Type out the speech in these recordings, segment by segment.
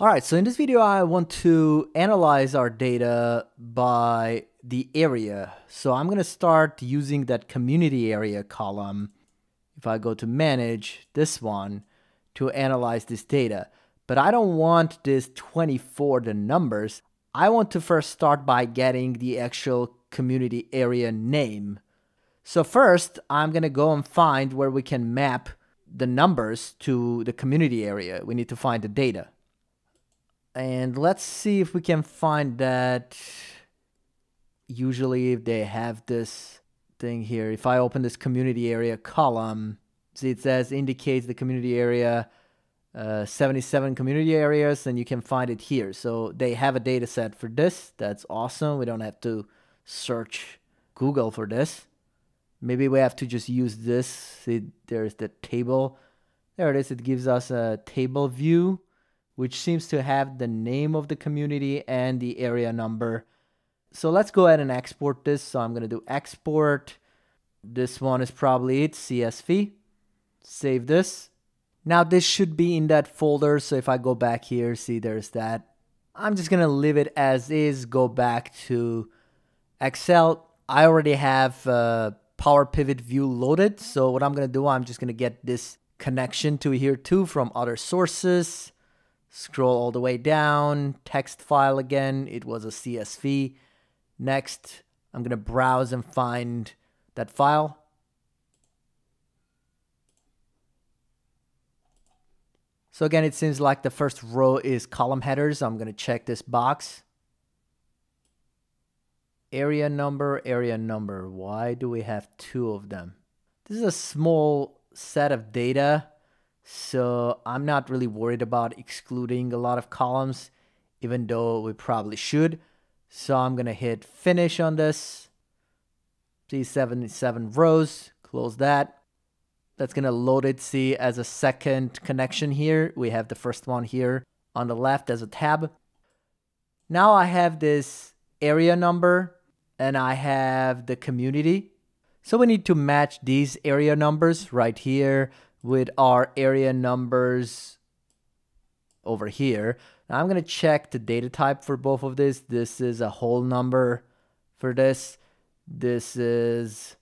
All right, so in this video, I want to analyze our data by the area. So I'm gonna start using that community area column. If I go to manage this one to analyze this data, but I don't want this 24, the numbers. I want to first start by getting the actual community area name. So first I'm gonna go and find where we can map the numbers to the community area. We need to find the data. And let's see if we can find that. Usually they have this thing here. If I open this community area column, see it says indicates the community area, 77 community areas, and you can find it here. So they have a data set for this. That's awesome. We don't have to search Google for this. Maybe we have to just use this. See, there's the table. There it is. It gives us a table view, which seems to have the name of the community and the area number. So let's go ahead and export this. So I'm going to do export. This one is probably it, CSV. Save this. Now this should be in that folder. So if I go back here, see there's that. I'm just going to leave it as is, go back to Excel. I already have Power Pivot view loaded. So what I'm going to do, I'm just going to get this connection to here too from other sources. Scroll all the way down, text file again, it was a CSV. Next, I'm gonna browse and find that file. So again, it seems like the first row is column headers. I'm gonna check this box. Area number, why do we have two of them? This is a small set of data. So I'm not really worried about excluding a lot of columns, even though we probably should. So I'm going to hit finish on this. See 77 rows, close that. That's going to load it, see, as a second connection here. We have the first one here on the left as a tab. Now I have this area number and I have the community. So we need to match these area numbers right here with our area numbers over here. Now I'm gonna check the data type for both of these. This is a whole number for this. This is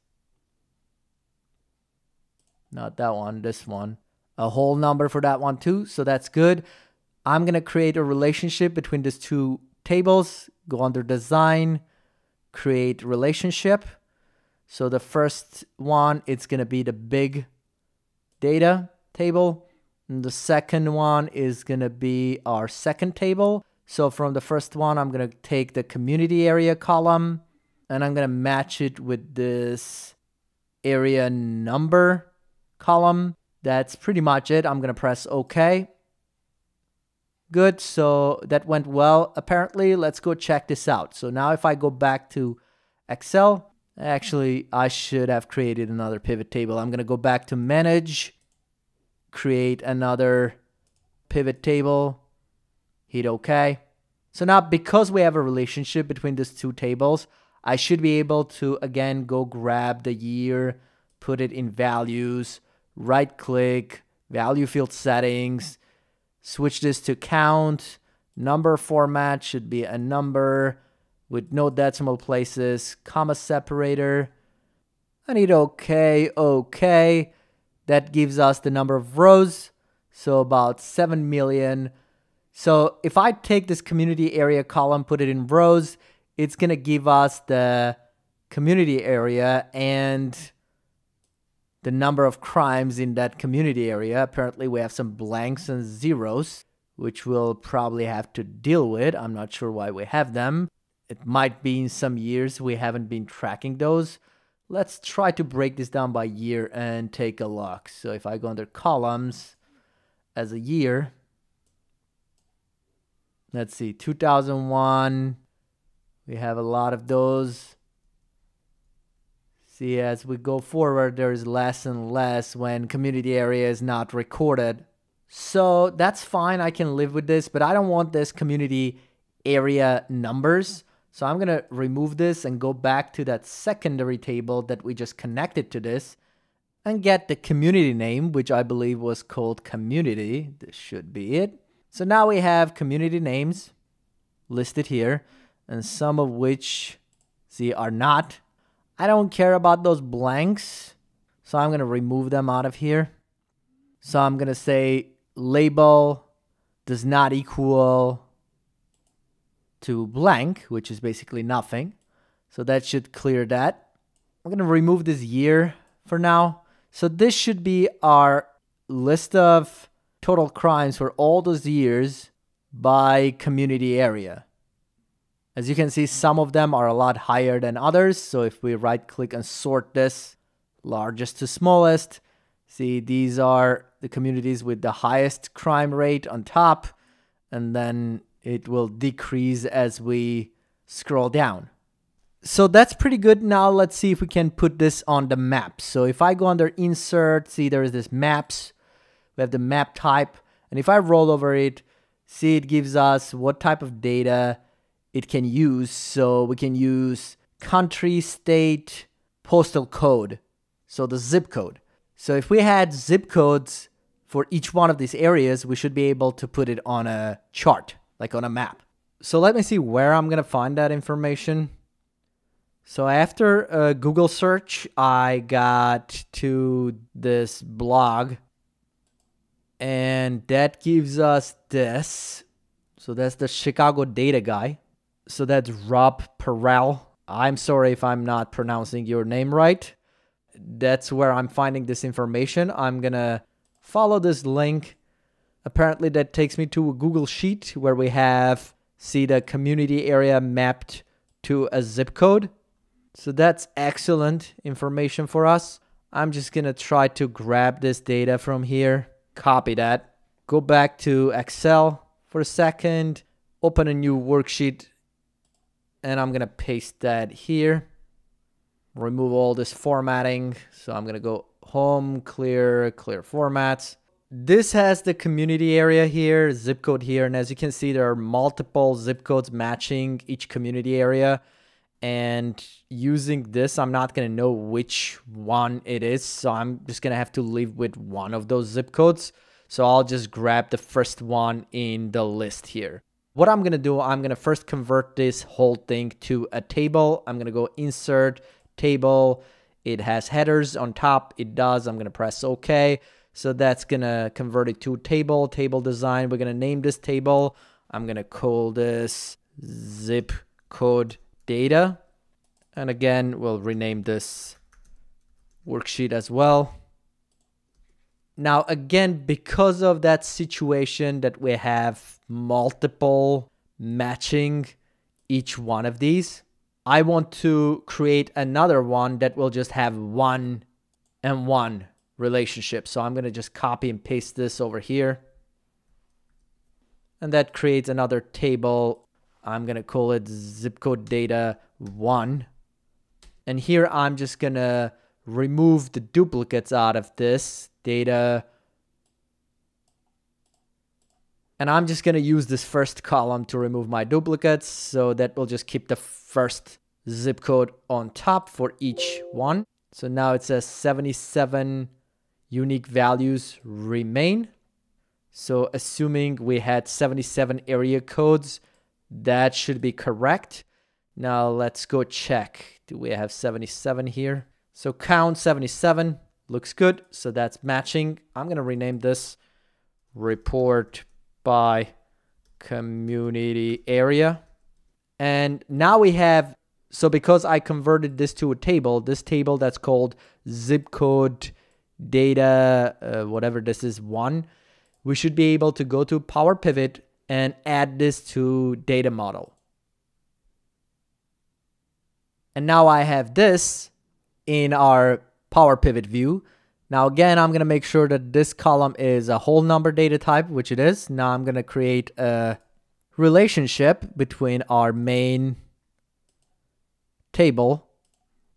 not that one, this one. A whole number for that one too, so that's good. I'm gonna create a relationship between these two tables. Go under design, create relationship. So the first one, it's gonna be the big data table, and the second one is going to be our second table. So from the first one, I'm going to take the community area column and I'm going to match it with this area number column. That's pretty much it. I'm going to press OK. Good. So that went well, apparently. Let's go check this out. So now if I go back to Excel, actually, I should have created another pivot table. I'm going to go back to manage, create another pivot table, hit OK. So now because we have a relationship between these two tables, I should be able to, again, go grab the year, put it in values, right click, value field settings, switch this to count, number format should be a number with no decimal places, comma separator. I need okay, okay. That gives us the number of rows, so about 7 million. So if I take this community area column, put it in rows, it's gonna give us the community area and the number of crimes in that community area. Apparently we have some blanks and zeros, which we'll probably have to deal with. I'm not sure why we have them. It might be in some years we haven't been tracking those. Let's try to break this down by year and take a look. So if I go under columns as a year, let's see, 2001, we have a lot of those. See, as we go forward, there is less and less when community area is not recorded. So that's fine, I can live with this, but I don't want this community area numbers. So I'm going to remove this and go back to that secondary table that we just connected to this and get the community name, which I believe was called community. This should be it. So now we have community names listed here, and some of which, see, are not. I don't care about those blanks, so I'm going to remove them out of here. So I'm going to say label does not equal to blank, which is basically nothing. So that should clear that. I'm going to remove this year for now. So this should be our list of total crimes for all those years by community area. As you can see, some of them are a lot higher than others. So if we right click and sort this largest to smallest, see, these are the communities with the highest crime rate on top, and then it will decrease as we scroll down. So that's pretty good. Now let's see if we can put this on the map. So if I go under insert, see, there is this maps. We have the map type, and if I roll over it, see, it gives us what type of data it can use. So we can use country, state, postal code, so the zip code. So if we had zip codes for each one of these areas, we should be able to put it on a chart, like on a map. So let me see where I'm going to find that information. So after a Google search, I got to this blog, and that gives us this. So that's the Chicago data guy. So that's Rob Perel. I'm sorry if I'm not pronouncing your name right. That's where I'm finding this information. I'm gonna follow this link. Apparently that takes me to a Google Sheet where we have, see, the community area mapped to a zip code. So that's excellent information for us. I'm just gonna try to grab this data from here. Copy that. Go back to Excel for a second. Open a new worksheet. And I'm gonna paste that here. Remove all this formatting. So I'm going to go home, clear, clear formats. This has the community area here, zip code here. And as you can see, there are multiple zip codes matching each community area. And using this, I'm not going to know which one it is. So I'm just going to have to live with one of those zip codes. So I'll just grab the first one in the list here. What I'm going to do, I'm going to first convert this whole thing to a table. I'm going to go insert table. It has headers on top. It does. I'm going to press OK. So that's going to convert it to table, table design. We're going to name this table. I'm going to call this zip code data. And again, we'll rename this worksheet as well. Now, again, because of that situation that we have multiple matching each one of these, I want to create another one that will just have one and one relationship. So I'm going to just copy and paste this over here. And that creates another table. I'm going to call it zip code data 1. And here I'm just going to remove the duplicates out of this data. And I'm just going to use this first column to remove my duplicates. So that will just keep the first zip code on top for each one. So now it says 77 unique values remain. So assuming we had 77 area codes, that should be correct. Now let's go check. Do we have 77 here? So count 77 looks good. So that's matching. I'm going to rename this report by community area. And now we have, so because I converted this to a table, this table that's called zip code data, whatever this is, 1, we should be able to go to Power Pivot and add this to data model. And now I have this in our Power Pivot view. Now again, I'm going to make sure that this column is a whole number data type, which it is. Now I'm going to create a relationship between our main table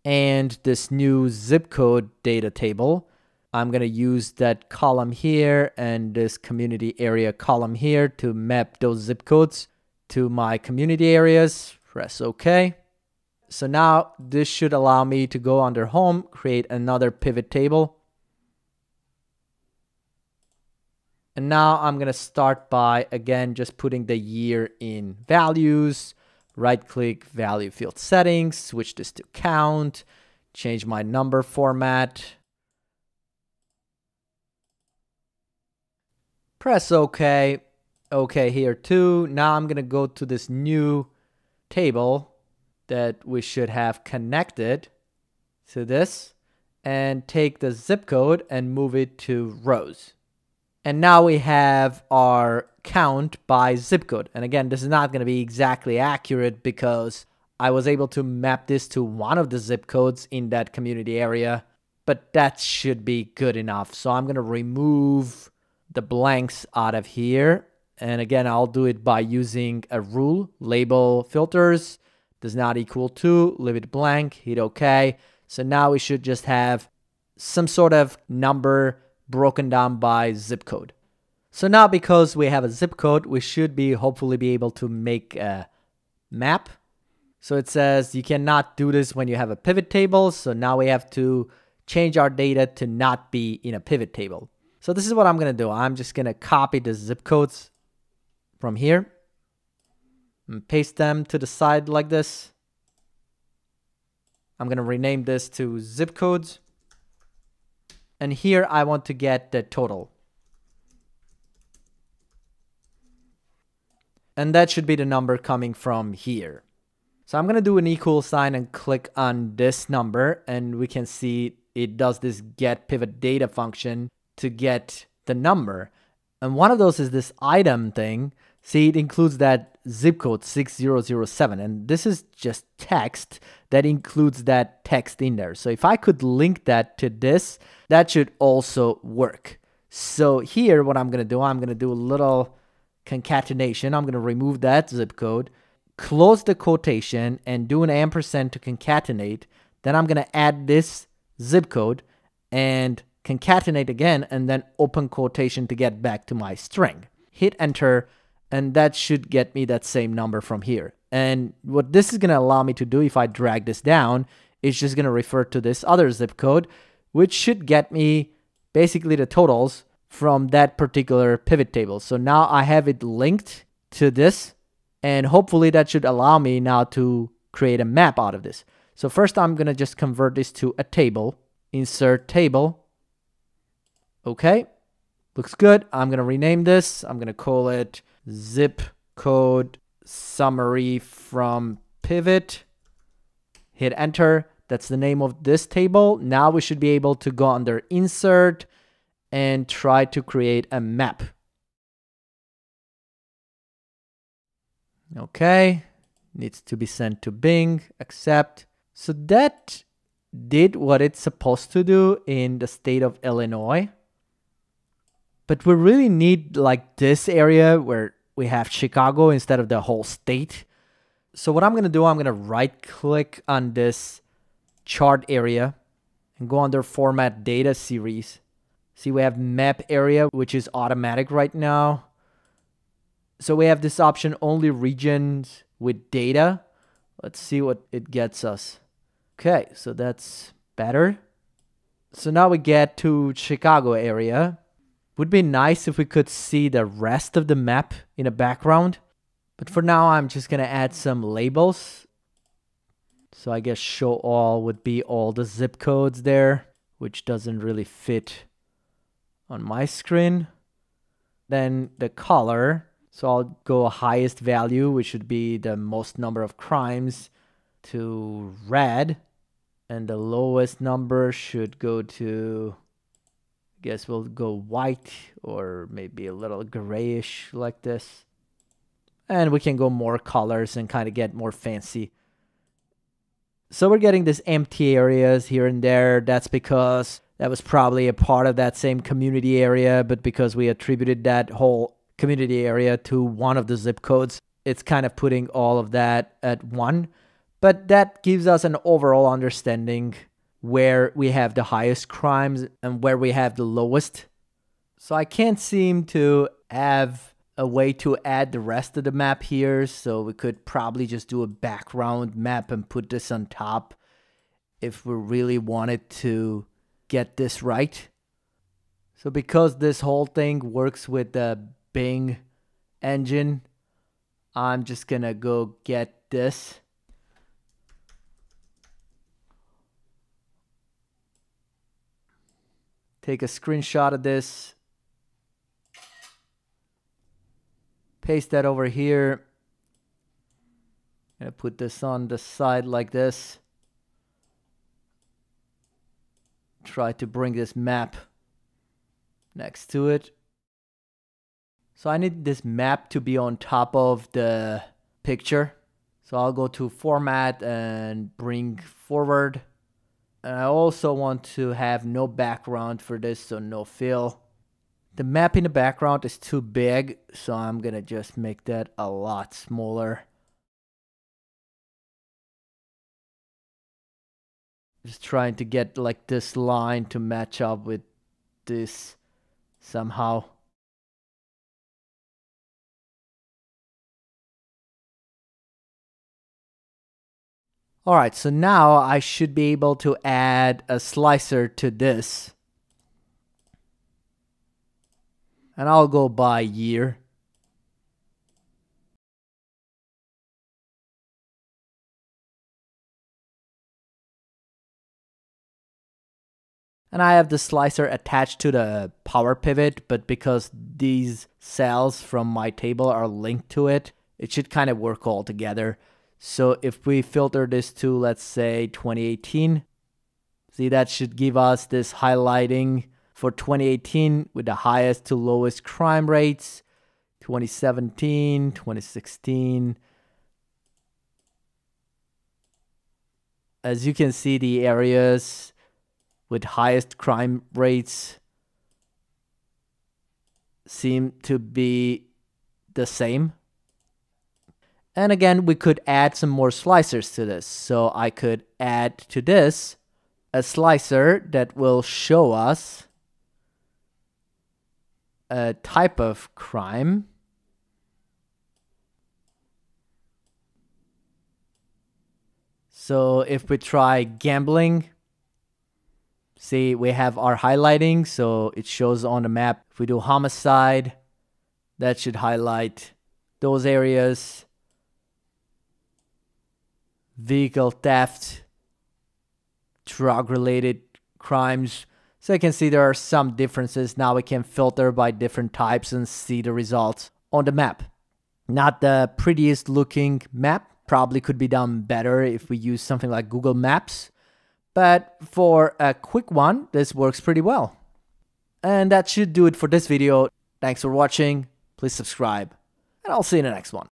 and this new zip code data table. I'm going to use that column here and this community area column here to map those zip codes to my community areas. Press OK. So now this should allow me to go under home, create another pivot table. And now I'm going to start by, again, just putting the year in values, right click value field settings, switch this to count, change my number format, press OK. OK here too. Now I'm going to go to this new table that we should have connected to this and take the zip code and move it to rows. And now we have our count by zip code. And again, this is not going to be exactly accurate because I was able to map this to one of the zip codes in that community area, but that should be good enough. So I'm going to remove the blanks out of here. And again, I'll do it by using a rule, label filters, does not equal to, leave it blank, hit OK. So now we should just have some sort of number broken down by zip code. So now because we have a zip code, we should be hopefully be able to make a map. So it says you cannot do this when you have a pivot table. So now we have to change our data to not be in a pivot table. So this is what I'm going to do. I'm just going to copy the zip codes from here and paste them to the side like this. I'm going to rename this to zip codes. And here I want to get the total. And that should be the number coming from here. So I'm going to do an equal sign and click on this number. And we can see it does this getPivotData function to get the number. And one of those is this item thing. See, it includes that zip code 6007. And this is just text that includes that text in there. So if I could link that to this, that should also work. So here, what I'm going to do a little concatenation. I'm going to remove that zip code, close the quotation, and do an ampersand to concatenate. Then I'm going to add this zip code and concatenate again, and then open quotation to get back to my string. Hit enter. And that should get me that same number from here. And what this is going to allow me to do if I drag this down, it's just going to refer to this other zip code, which should get me basically the totals from that particular pivot table. So now I have it linked to this, and hopefully that should allow me now to create a map out of this. So first I'm going to just convert this to a table, insert table. Okay, looks good. I'm going to rename this. I'm going to call it zip code summary from pivot. Hit enter. That's the name of this table. Now we should be able to go under insert and try to create a map. Okay, needs to be sent to Bing, accept. So that did what it's supposed to do in the state of Illinois. But we really need like this area where we have Chicago instead of the whole state. So what I'm going to do, I'm going to right click on this chart area and go under format data series. See, we have map area, which is automatic right now. So we have this option only regions with data. Let's see what it gets us. Okay, so that's better. So now we get to Chicago area. Would be nice if we could see the rest of the map in the background. But for now, I'm just going to add some labels. So I guess show all would be all the zip codes there, which doesn't really fit on my screen. Then the color. So I'll go highest value, which should be the most number of crimes, to red. And the lowest number should go to... guess we'll go white or maybe a little grayish like this. And we can go more colors and kind of get more fancy. So we're getting these empty areas here and there. That's because that was probably a part of that same community area, but because we attributed that whole community area to one of the zip codes, it's kind of putting all of that at one. But that gives us an overall understanding where we have the highest crimes and where we have the lowest. So I can't seem to have a way to add the rest of the map here. So we could probably just do a background map and put this on top if we really wanted to get this right. So because this whole thing works with the Bing engine, I'm just gonna go get this. Take a screenshot of this. Paste that over here. I'm gonna put this on the side like this. Try to bring this map next to it. So I need this map to be on top of the picture. So I'll go to format and bring forward. And I also want to have no background for this, so no fill. The map in the background is too big, so I'm gonna just make that a lot smaller. Just trying to get like this line to match up with this somehow. All right, so now I should be able to add a slicer to this. And I'll go by year. And I have the slicer attached to the Power Pivot, but because these cells from my table are linked to it, it should kind of work all together. So if we filter this to, let's say, 2018, see, that should give us this highlighting for 2018 with the highest to lowest crime rates, 2017, 2016. As you can see, the areas with highest crime rates seem to be the same. And again, we could add some more slicers to this. So I could add to this a slicer that will show us a type of crime. So if we try gambling, see, we have our highlighting, so it shows on the map. If we do homicide, that should highlight those areas. Vehicle theft, drug-related crimes. So you can see there are some differences. Now we can filter by different types and see the results on the map. Not the prettiest looking map. Probably could be done better if we use something like Google Maps. But for a quick one, this works pretty well. And that should do it for this video. Thanks for watching. Please subscribe, and I'll see you in the next one.